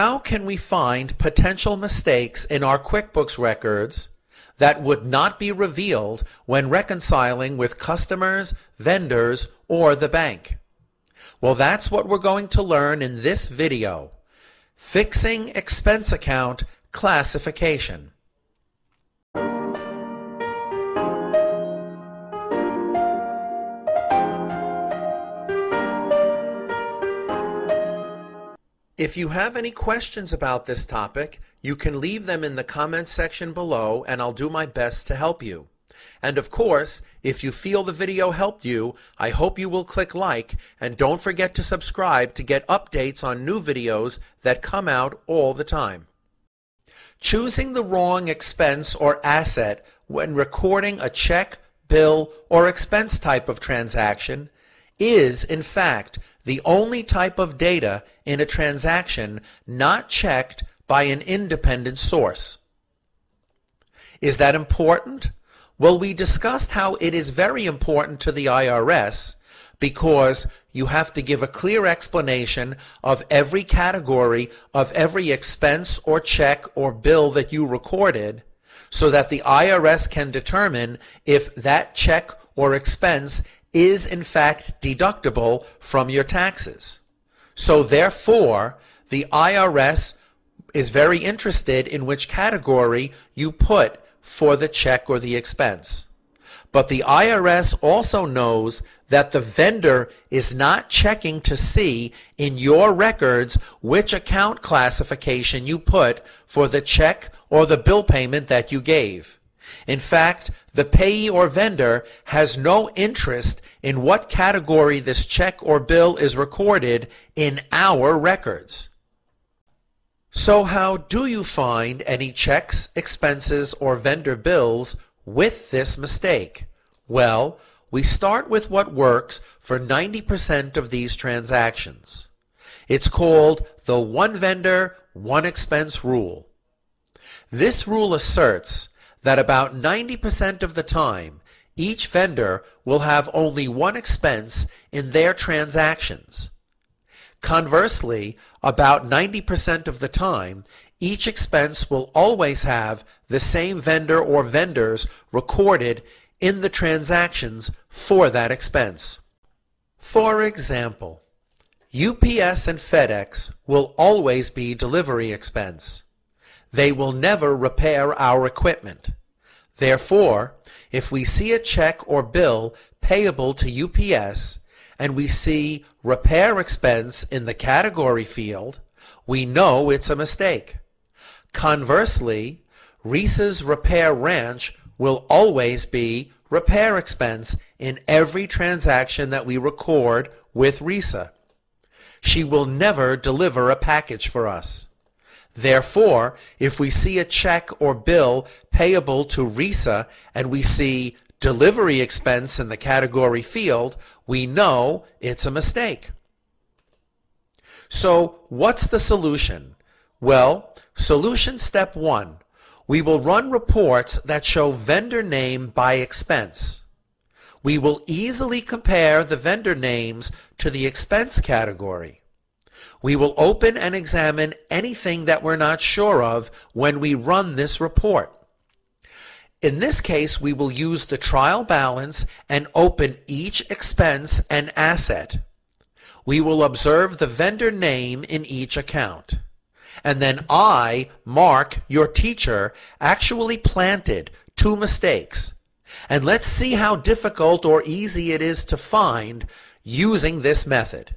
How can we find potential mistakes in our QuickBooks records that would not be revealed when reconciling with customers, vendors, or the bank? Well, that's what we're going to learn in this video, Fixing Expense Account Classification. If you have any questions about this topic, you can leave them in the comments section below and I'll do my best to help you. And of course, if you feel the video helped you, I hope you will click like and don't forget to subscribe to get updates on new videos that come out all the time. Choosing the wrong expense or asset when recording a check, bill, or expense type of transaction is, in fact, the only type of data in a transaction not checked by an independent source. Is that important? Well, we discussed how it is very important to the IRS because you have to give a clear explanation of every category of every expense or check or bill that you recorded so that the IRS can determine if that check or expense is in fact deductible from your taxes. So therefore, the IRS is very interested in which category you put for the check or the expense. But the IRS also knows that the vendor is not checking to see in your records which account classification you put for the check or the bill payment that you gave. In fact, the payee or vendor has no interest in what category this check or bill is recorded in our records. So how do you find any checks, expenses, or vendor bills with this mistake? Well, we start with what works for 90% of these transactions. It's called the one vendor, one expense rule. This rule asserts that about 90% of the time, each vendor will have only one expense in their transactions. Conversely, about 90% of the time, each expense will always have the same vendor or vendors recorded in the transactions for that expense. For example, UPS and FedEx will always be delivery expense. They will never repair our equipment. Therefore, if we see a check or bill payable to UPS and we see repair expense in the category field, we know it's a mistake. Conversely, Reesa's Repair Ranch will always be repair expense in every transaction that we record with Reesa. She will never deliver a package for us. Therefore, if we see a check or bill payable to Reesa and we see delivery expense in the category field, we know it's a mistake. So what's the solution? Well, solution step one, we will run reports that show vendor name by expense. We will easily compare the vendor names to the expense category. We will open and examine anything that we're not sure of when we run this report. In this case, we will use the trial balance and open each expense and asset. We will observe the vendor name in each account. And then I, Mark, your teacher, actually planted two mistakes. And let's see how difficult or easy it is to find using this method.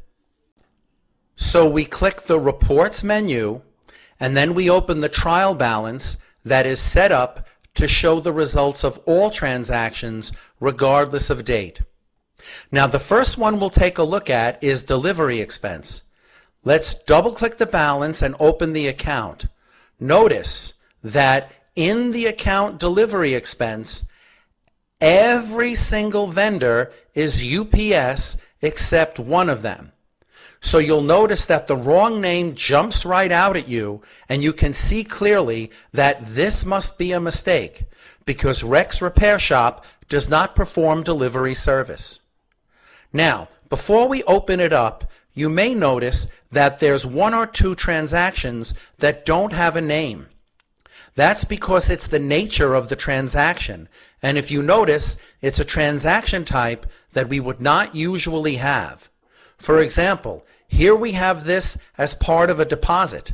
So we click the Reports menu, and then we open the trial balance that is set up to show the results of all transactions regardless of date. Now the first one we'll take a look at is delivery expense. Let's double-click the balance and open the account. Notice that in the account delivery expense, every single vendor is UPS except one of them. So you'll notice that the wrong name jumps right out at you, and you can see clearly that this must be a mistake because Rex Repair Shop does not perform delivery service. Now, before we open it up, you may notice that there's one or two transactions that don't have a name. That's because it's the nature of the transaction, and if you notice, it's a transaction type that we would not usually have. For example, here we have this as part of a deposit,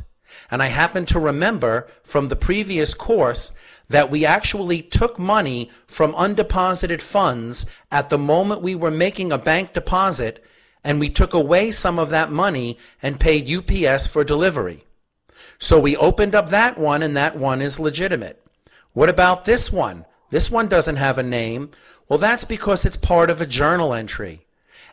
and I happen to remember from the previous course that we actually took money from undeposited funds at the moment we were making a bank deposit, and we took away some of that money and paid UPS for delivery. So we opened up that one, and that one is legitimate. What about this one? This one doesn't have a name. Well, that's because it's part of a journal entry,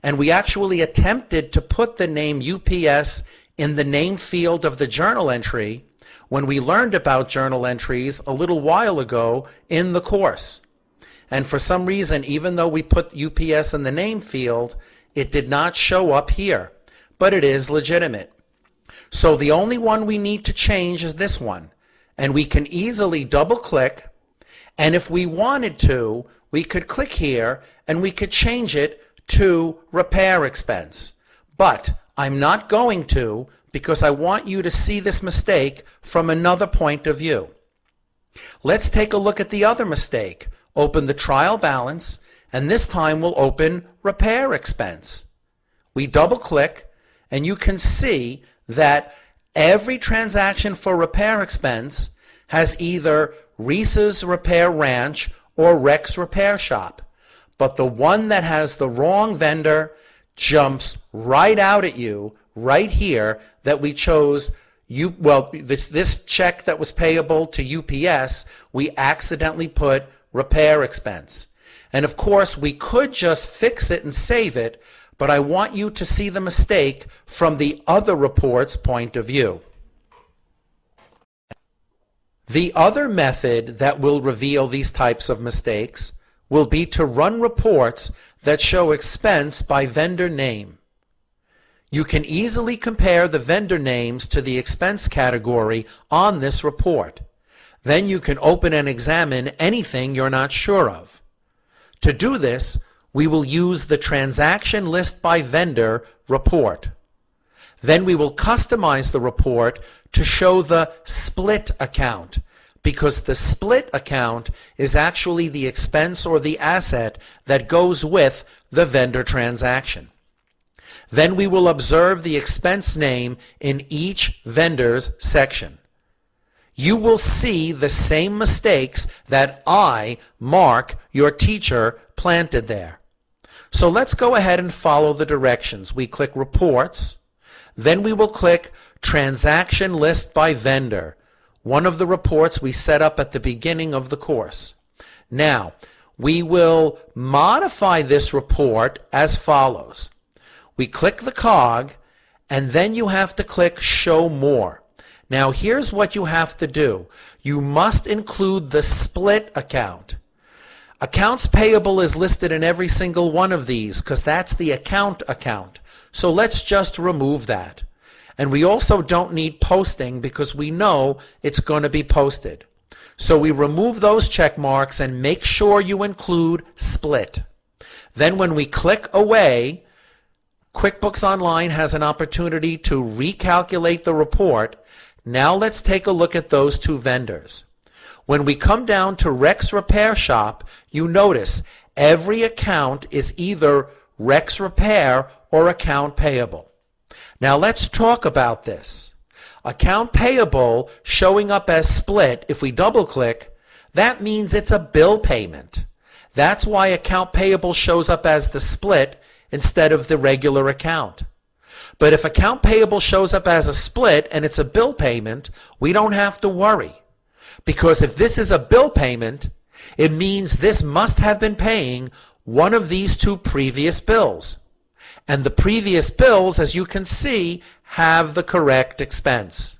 and we actually attempted to put the name UPS in the name field of the journal entry when we learned about journal entries a little while ago in the course. And for some reason, even though we put UPS in the name field, it did not show up here, but it is legitimate. So the only one we need to change is this one, and we can easily double click, and if we wanted to, we could click here and we could change it to repair expense, but I'm not going to, because I want you to see this mistake from another point of view. Let's take a look at the other mistake. Open the trial balance, and this time we'll open repair expense. We double click, and you can see that every transaction for repair expense has either Reesa's Repair Ranch or Rex Repair Shop, but the one that has the wrong vendor jumps right out at you right here, that we chose this check that was payable to UPS, we accidentally put repair expense. And of course we could just fix it and save it, but I want you to see the mistake from the other report's point of view. The other method that will reveal these types of mistakes will be to run reports that show expense by vendor name. You can easily compare the vendor names to the expense category on this report. Then you can open and examine anything you're not sure of. To do this, we will use the Transaction List by Vendor report. Then we will customize the report to show the split account, because the split account is actually the expense or the asset that goes with the vendor transaction. Then we will observe the expense name in each vendor's section. You will see the same mistakes that I, Mark, your teacher, planted there. So let's go ahead and follow the directions. We click Reports, then we will click Transaction List by Vendor, one of the reports we set up at the beginning of the course. Now, we will modify this report as follows. We click the cog, and then you have to click Show More. Now, here's what you have to do. You must include the split account. Accounts payable is listed in every single one of these, because that's the account. So let's just remove that. And we also don't need posting, because we know it's going to be posted. So we remove those check marks and make sure you include split. Then when we click away, QuickBooks Online has an opportunity to recalculate the report. Now let's take a look at those two vendors. When we come down to Rex Repair Shop, you notice every account is either Rex Repair or Account Payable. Now let's talk about this. Account Payable showing up as split, if we double click, that means it's a bill payment. That's why Account Payable shows up as the split instead of the regular account. But if Account Payable shows up as a split and it's a bill payment, we don't have to worry, because if this is a bill payment, it means this must have been paying one of these two previous bills, and the previous bills, as you can see, have the correct expense.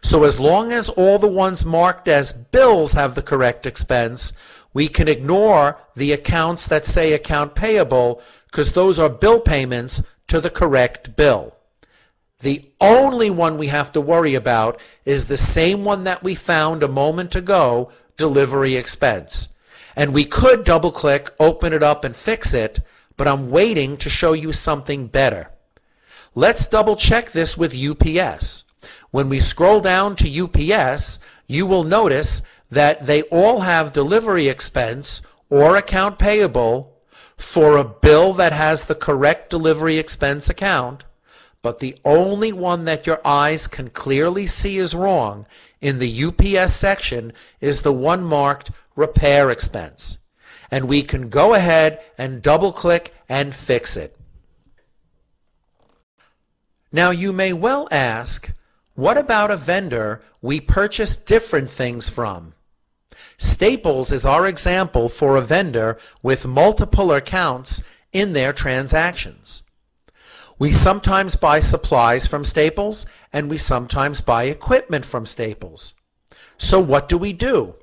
So as long as all the ones marked as bills have the correct expense, we can ignore the accounts that say Account Payable, because those are bill payments to the correct bill. The only one we have to worry about is the same one that we found a moment ago, delivery expense. And we could double click, open it up, and fix it, but I'm waiting to show you something better. Let's double check this with UPS. When we scroll down to UPS, you will notice that they all have delivery expense or account payable for a bill that has the correct delivery expense account, but the only one that your eyes can clearly see is wrong in the UPS section is the one marked repair expense. And we can go ahead and double click and fix it. Now you may well ask, what about a vendor we purchase different things from? Staples is our example for a vendor with multiple accounts in their transactions. We sometimes buy supplies from Staples and we sometimes buy equipment from Staples. So what do we do?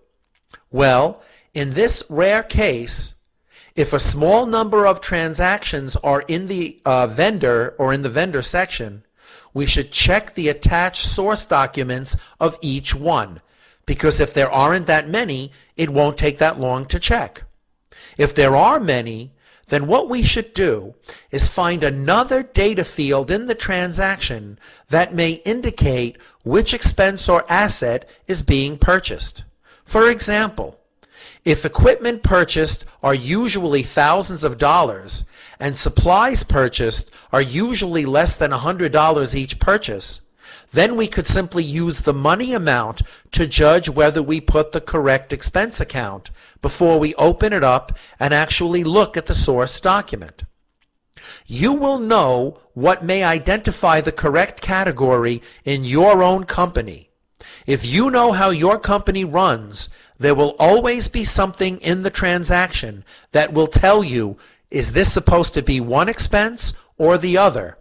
Well, in this rare case, if a small number of transactions are in the vendor or in the vendor section, we should check the attached source documents of each one, because if there aren't that many, it won't take that long to check. If there are many, then what we should do is find another data field in the transaction that may indicate which expense or asset is being purchased. For example, if equipment purchased are usually thousands of dollars and supplies purchased are usually less than $100 each purchase, then we could simply use the money amount to judge whether we put the correct expense account before we open it up and actually look at the source document. You will know what may identify the correct category in your own company. If you know how your company runs, there will always be something in the transaction that will tell you, is this supposed to be one expense or the other?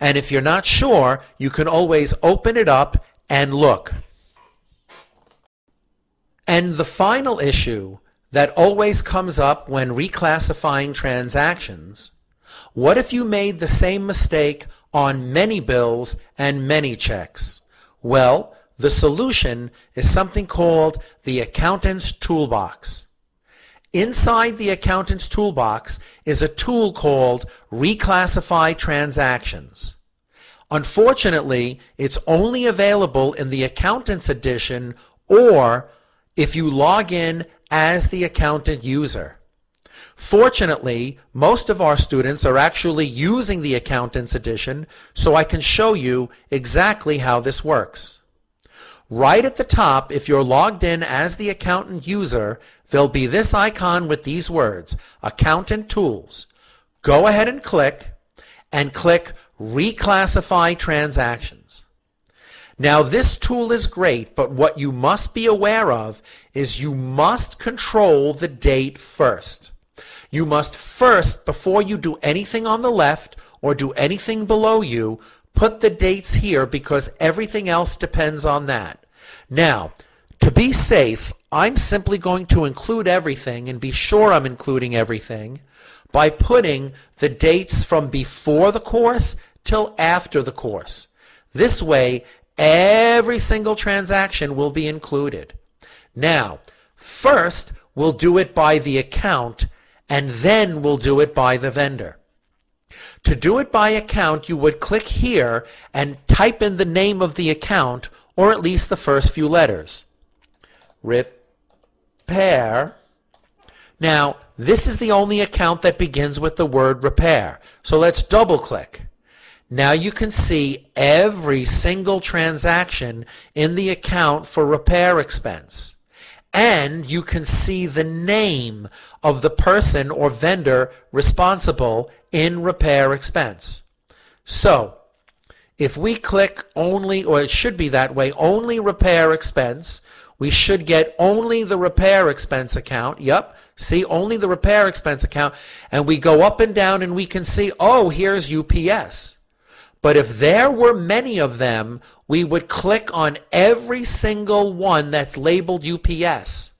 And if you're not sure, you can always open it up and look. And the final issue that always comes up when reclassifying transactions, what if you made the same mistake on many bills and many checks? Well, the solution is something called the Accountant's Toolbox. Inside the Accountant's Toolbox is a tool called Reclassify Transactions. Unfortunately, it's only available in the Accountant's Edition or if you log in as the Accountant user. Fortunately, most of our students are actually using the Accountant's Edition, so I can show you exactly how this works. Right at the top, if you're logged in as the Accountant user, there'll be this icon with these words, Accountant Tools. Go ahead and click Reclassify Transactions. Now this tool is great, but what you must be aware of is you must control the date first. You must first, before you do anything on the left or do anything below you, put the dates here because everything else depends on that. Now, to be safe, I'm simply going to include everything and be sure I'm including everything by putting the dates from before the course till after the course. This way, every single transaction will be included. Now, first we'll do it by the account and then we'll do it by the vendor. To do it by account, you would click here and type in the name of the account, or at least the first few letters. Repair. Now, this is the only account that begins with the word repair. So let's double click. Now you can see every single transaction in the account for repair expense. And you can see the name of the person or vendor responsible in repair expense. So if we click only, or it should be that way, only repair expense, we should get only the repair expense account. Yep, see, only the repair expense account. And we go up and down and we can see, oh, here's UPS. But if there were many of them, we would click on every single one that's labeled UPS.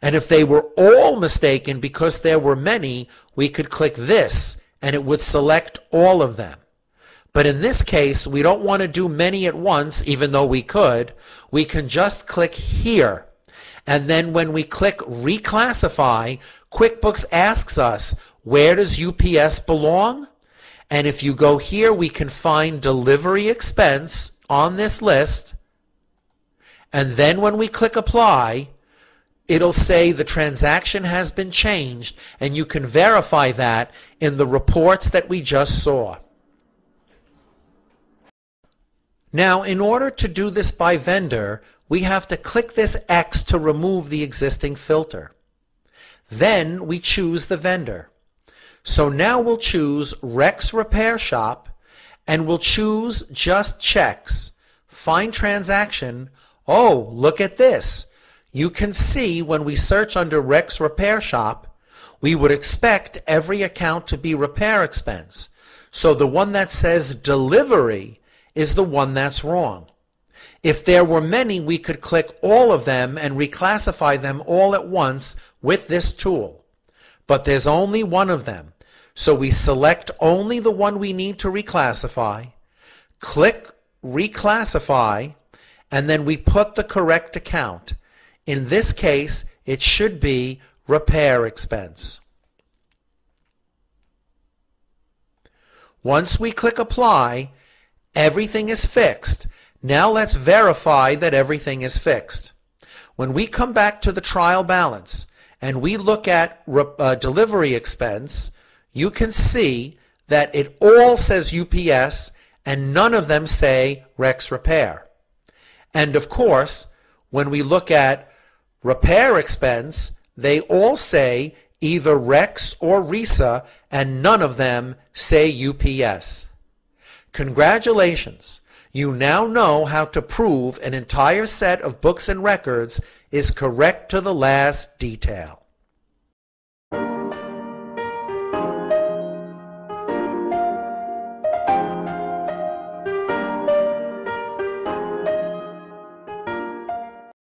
And if they were all mistaken because there were many, we could click this and it would select all of them. But in this case, we don't want to do many at once, even though we could. We can just click here. And then when we click Reclassify, QuickBooks asks us, where does UPS belong? And if you go here, we can find delivery expense on this list. And then when we click apply, it'll say the transaction has been changed, and you can verify that in the reports that we just saw. Now, in order to do this by vendor, we have to click this X to remove the existing filter. Then we choose the vendor. So now we'll choose Rex Repair Shop, and we'll choose just checks. Find transaction. Oh, look at this. You can see when we search under Rex Repair Shop, we would expect every account to be repair expense. So the one that says delivery is the one that's wrong. If there were many, we could click all of them and reclassify them all at once with this tool. But there's only one of them. So we select only the one we need to reclassify, click Reclassify, and then we put the correct account. In this case, it should be repair expense. Once we click apply, everything is fixed. Now let's verify that everything is fixed. When we come back to the trial balance and we look at delivery expense, you can see that it all says UPS and none of them say Rex Repair. And of course, when we look at repair expense, they all say either Rex or Reesa, and none of them say UPS. Congratulations! You now know how to prove an entire set of books and records is correct to the last detail.